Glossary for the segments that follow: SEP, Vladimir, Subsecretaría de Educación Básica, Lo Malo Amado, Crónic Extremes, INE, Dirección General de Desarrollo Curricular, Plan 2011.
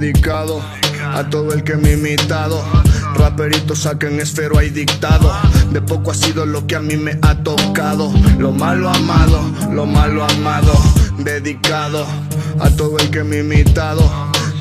dedicado a todo el que me ha imitado. Raperitos saquen esfero, hay dictado. De poco ha sido lo que a mí me ha tocado. Lo malo amado, lo malo amado. Dedicado a todo el que me ha imitado.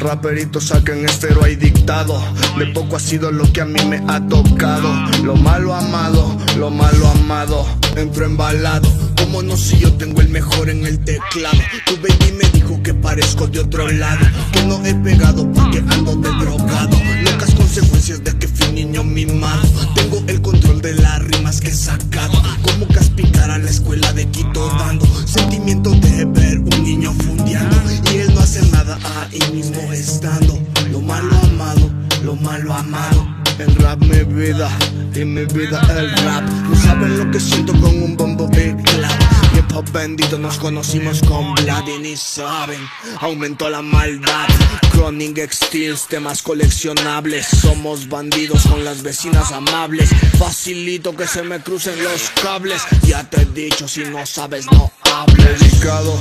Raperitos saquen esfero, hay dictado. De poco ha sido lo que a mí me ha tocado. Lo malo amado, lo malo amado. Entro embalado, como no si yo tengo el mejor en el teclado. Tu baby me dijo que parezco de otro lado, que no he pegado porque ando de drogado. Locas consecuencias de que fui niño mimado. Tengo el control de las rimas que he sacado, como Caspicar a la escuela de Quito dando. Sentimiento de ver un niño fundeando, y él no hace nada ahí mismo estando. Lo malo amado, lo malo amado. En rap mi vida, y mi vida el rap. No saben lo que siento con un bombo y clap. Hip hop bendito, nos conocimos con Vladimir, ni saben, aumentó la maldad. Crónic Extremes, temas coleccionables. Somos bandidos con las vecinas amables. Facilito que se me crucen los cables. Ya te he dicho, si no sabes no hables. Dedicado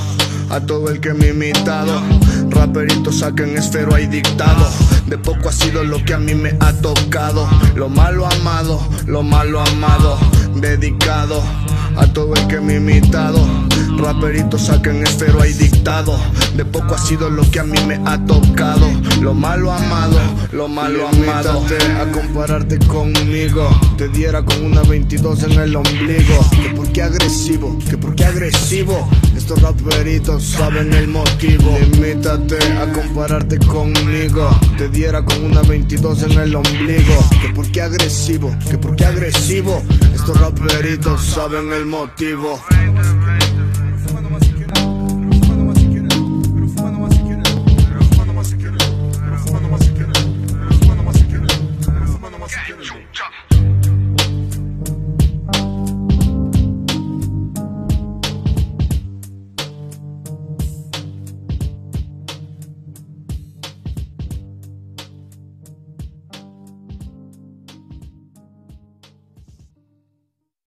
a todo el que me ha imitado. Raperitos saquen esfero, hay dictado. De poco ha sido lo que a mí me ha tocado. Lo malo amado, lo malo amado. Dedicado a todo el que me ha imitado. Raperitos saquen esfero, hay dictado. De poco ha sido lo que a mí me ha tocado. Lo malo amado, lo malo amado. A compararte conmigo, te diera con una 22 en el ombligo. Que por qué agresivo, que por qué agresivo. Estos raperitos saben el motivo. Limítate a compararte conmigo, te diera con una 22 en el ombligo. Que por qué agresivo, que por qué agresivo. Estos raperitos saben el motivo.